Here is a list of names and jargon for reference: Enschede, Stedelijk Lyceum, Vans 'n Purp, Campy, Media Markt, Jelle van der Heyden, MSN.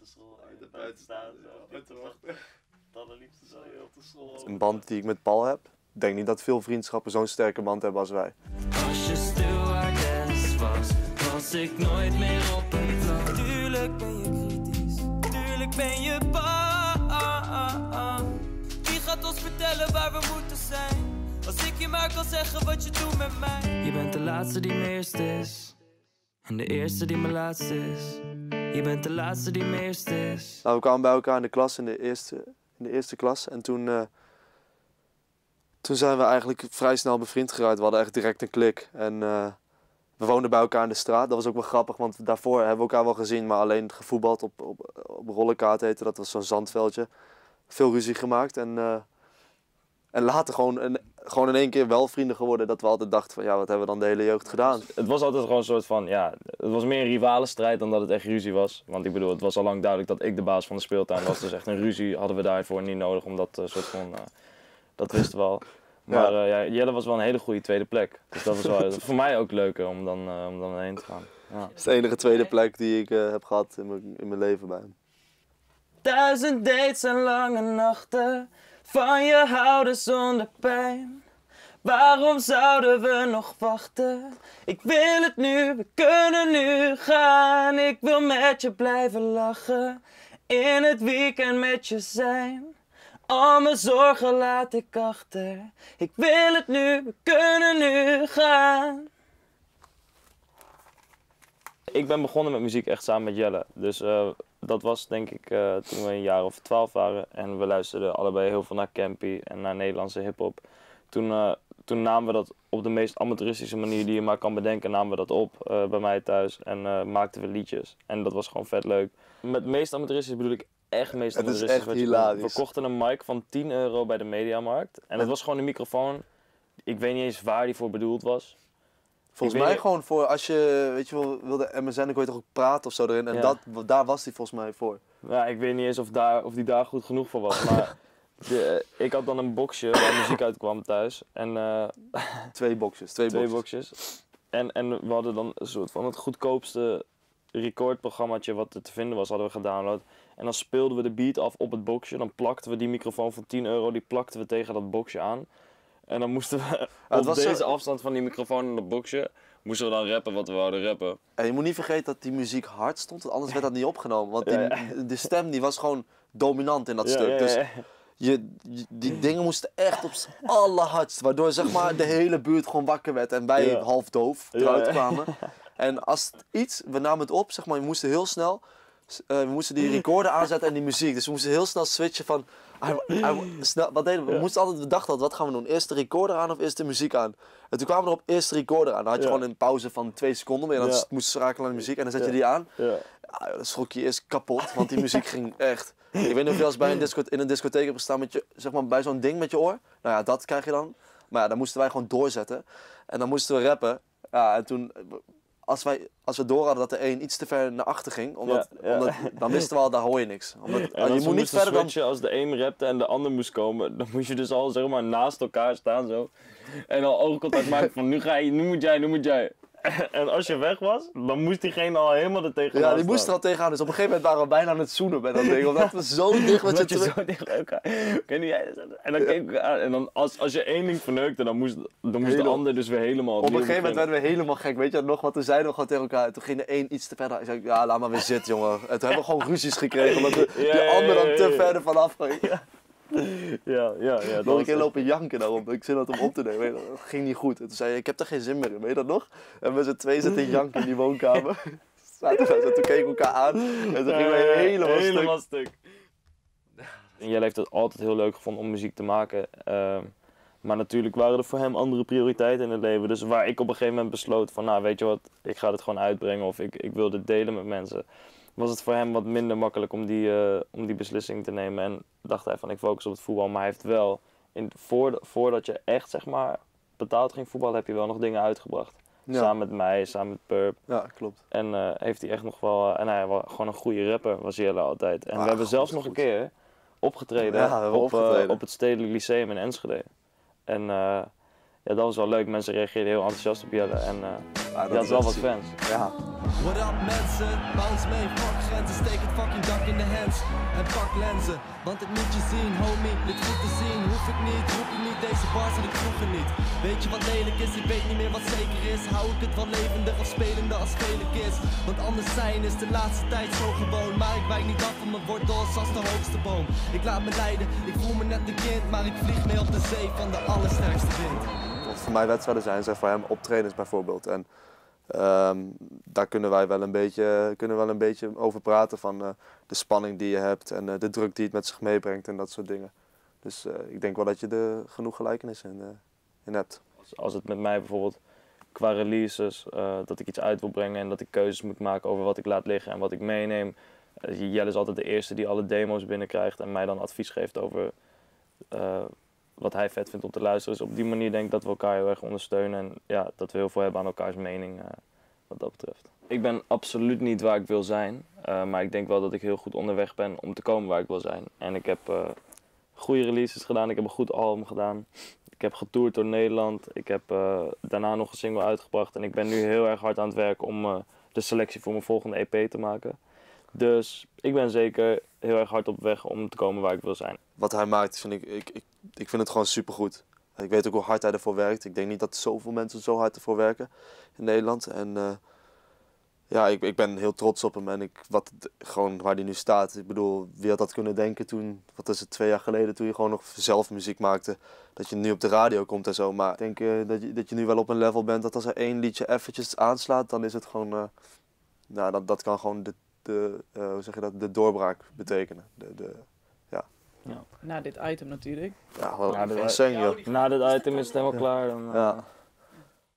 op de school en de buiten staan. Het allerliefste zal je op de school. Het is een band die ik met Paul heb. Ik denk niet dat veel vriendschappen zo'n sterke band hebben als wij. Als je stewardess was, was ik nooit meer op een vlag. Tuurlijk ben je kritisch, tuurlijk ben je bang. Wie gaat ons vertellen waar we moeten zijn? Als ik je maar kan zeggen wat je doet met mij. Je bent de laatste die me eerst is. En de eerste die me laatst is. Je bent de laatste die me eerst is. Nou, we kwamen bij elkaar in de klas, in de eerste klas. En toen zijn we eigenlijk vrij snel bevriend geraakt. We hadden echt direct een klik. En we woonden bij elkaar in de straat. Dat was ook wel grappig, want daarvoor hebben we elkaar wel gezien. Maar alleen gevoetbald op rollenkaart heette. Dat was zo'n zandveldje. Veel ruzie gemaakt. En later gewoon in één keer wel vrienden geworden, dat we altijd dachten van ja, wat hebben we dan de hele jeugd gedaan? Het was altijd gewoon een soort van, ja, het was meer een rivalenstrijd dan dat het echt ruzie was. Want ik bedoel, het was al lang duidelijk dat ik de baas van de speeltuin was. Dus echt een ruzie hadden we daarvoor niet nodig, omdat soort van, dat wisten we al. Maar ja. Ja, Jelle was wel een hele goede tweede plek. Dus dat was wel voor mij ook leuker om dan heen te gaan. Ja. Dat is de enige tweede plek die ik heb gehad in mijn leven bij hem. 1000 dates en lange nachten. Van je houden zonder pijn. Waarom zouden we nog wachten? Ik wil het nu, we kunnen nu gaan. Ik wil met je blijven lachen. In het weekend met je zijn. Al mijn zorgen laat ik achter. Ik wil het nu, we kunnen nu gaan. Ik ben begonnen met muziek echt samen met Jelle. Dus dat was denk ik toen we een jaar of 12 waren. En we luisterden allebei heel veel naar Campy en naar Nederlandse hiphop. Toen namen we dat op de meest amateuristische manier die je maar kan bedenken, namen we dat op bij mij thuis. En maakten we liedjes. En dat was gewoon vet leuk. Met meest amateuristisch bedoel ik echt meest amateuristisch. Het is echt hilarisch. We kochten een mic van €10 bij de Media Markt. En dat was gewoon een microfoon. Ik weet niet eens waar die voor bedoeld was. Volgens mij gewoon voor als je, weet je wel, wilde MSN, ik hoor je toch ook praten of zo erin. En ja, daar was die volgens mij voor. Ja, ik weet niet eens of die daar goed genoeg voor was. Maar ik had dan een boxje waar muziek uitkwam thuis. En, twee boxjes. En we hadden dan een soort van het goedkoopste recordprogrammaatje wat er te vinden was, hadden we gedownload. En dan speelden we de beat af op het boxje. Dan plakten we die microfoon van €10, die plakten we tegen dat boxje aan. En dan moesten we op deze afstand van die microfoon in dat boxje, moesten we dan rappen wat we wouden rappen. En je moet niet vergeten dat die muziek hard stond, want anders werd dat niet opgenomen. Want de stem die was gewoon dominant in dat stuk. Dus die dingen moesten echt op z'n allerhardst, waardoor zeg maar de hele buurt gewoon wakker werd en wij half doof eruit kwamen. En als iets, we namen het op, zeg maar, we moesten heel snel, we moesten die recorder aanzetten en die muziek. Dus we moesten heel snel switchen van... wat deden we? We moesten altijd, we dachten altijd, wat gaan we doen? Eerst de recorder aan of eerst de muziek aan? En toen kwamen we erop, eerst de recorder aan. Dan had je gewoon een pauze van 2 seconden meer. En dan moest je schakelen naar de muziek en dan zet je die aan. Dan schrok je eerst kapot, want die muziek ging echt... Ik weet niet of je als bij in een discotheek hebt gestaan met je, zeg maar, bij zo'n ding met je oor. Nou ja, dat krijg je dan. Maar ja, dan moesten wij gewoon doorzetten. En dan moesten we rappen. Ja, en toen... Als we door hadden dat er één iets te ver naar achter ging, omdat, dan wisten we al, daar hoor je niks. Je moet niet verder switchen, als de een rapte en de ander moest komen, dan moest je dus al zeg maar naast elkaar staan zo. En al oogcontact maken van nu moet jij. En als je weg was, dan moest diegene al helemaal er tegenaan staan. Ja, die moest er al tegenaan. Dus op een gegeven moment waren we bijna aan het zoenen bij dat ding. Omdat we zo dicht met je terug... zo dicht elkaar... En dan keek ik aan. En dan als je één ding verneukte, dan moest de ander dus weer helemaal... Op een gegeven moment werden we helemaal gek. Weet je nog, want toen zeiden we gewoon tegen elkaar. Toen ging de één iets te verder. Ik zei, ja, laat maar weer zitten, jongen. En toen hebben we gewoon ruzies gekregen. Omdat de ander dan te verder vanaf ging. Ja. Nog een keer lopen janken daarom. Ik zit dat om op te nemen. Dat ging niet goed. En toen zei je, ik heb er geen zin meer in. Weet je dat nog? En we z'n twee zitten janken in die woonkamer. Toen keken we elkaar aan. En toen gingen we helemaal stuk. En Jelle heeft het altijd heel leuk gevonden om muziek te maken. Maar natuurlijk waren er voor hem andere prioriteiten in het leven. Dus waar ik op een gegeven moment besloot van, nou weet je wat, ik ga dit gewoon uitbrengen. Of ik wil dit delen met mensen. Was het voor hem wat minder makkelijk om die beslissing te nemen. En dacht hij van, ik focus op het voetbal. Maar hij heeft wel, voordat je echt zeg maar betaald ging voetballen, heb je wel nog dingen uitgebracht. Ja. Samen met mij, samen met Purp. Ja, klopt. En heeft hij echt nog wel, en hij was gewoon een goede rapper, was Jelle altijd. En we hebben zelfs nog een keer opgetreden, op het Stedelijk Lyceum in Enschede. En dat was wel leuk. Mensen reageerden heel enthousiast op Jelle. En die had wel wat fans. Ja. What up mensen, bounce mee, fuck Gent, steek het fucking dak in de hands en pak lenzen. Want het moet je zien, homie, dit goed te zien. Hoef ik niet, roep ik niet, deze bars en ik vroeg er niet. Weet je wat lelijk is, ik weet niet meer wat zeker is. Hou ik het wel levendig of spelender als lelijk is. Want anders zijn is de laatste tijd zo gewoon. Maar ik wijk niet af van mijn wortels als de hoogste boom. Ik laat me leiden, ik voel me net een kind. Maar ik vlieg mee op de zee van de allersterkste wind. Wat voor mij wedstrijden zijn, zijn voor hem optredens bijvoorbeeld. En daar kunnen wij wel een beetje over praten van de spanning die je hebt en de druk die het met zich meebrengt en dat soort dingen. Dus ik denk wel dat je er genoeg gelijkenissen in hebt. Als het met mij bijvoorbeeld qua releases, dat ik iets uit wil brengen en dat ik keuzes moet maken over wat ik laat liggen en wat ik meeneem. Jelle is altijd de eerste die alle demo's binnenkrijgt en mij dan advies geeft over wat hij vet vindt om te luisteren. Dus op die manier denk ik dat we elkaar heel erg ondersteunen en ja, dat we heel veel hebben aan elkaars mening wat dat betreft. Ik ben absoluut niet waar ik wil zijn, maar ik denk wel dat ik heel goed onderweg ben om te komen waar ik wil zijn. En ik heb goede releases gedaan, ik heb een goed album gedaan, ik heb getoerd door Nederland, ik heb daarna nog een single uitgebracht en ik ben nu heel erg hard aan het werk om de selectie voor mijn volgende EP te maken. Dus ik ben zeker heel erg hard op weg om te komen waar ik wil zijn. Wat hij maakt, vind ik vind het gewoon supergoed. Ik weet ook hoe hard hij ervoor werkt. Ik denk niet dat zoveel mensen zo hard ervoor werken in Nederland. En ja, ik ben heel trots op hem en gewoon waar hij nu staat. Ik bedoel, wie had dat kunnen denken toen, wat is het, 2 jaar geleden, toen je gewoon nog zelf muziek maakte. Dat je nu op de radio komt en zo. Maar ik denk dat je nu wel op een level bent dat als er 1 liedje eventjes aanslaat, dan is het gewoon, nou, dat kan gewoon de doorbraak betekenen. Ja. Na dit item natuurlijk. Ja, wel insane. Na dit item is het helemaal klaar. Dan, ja.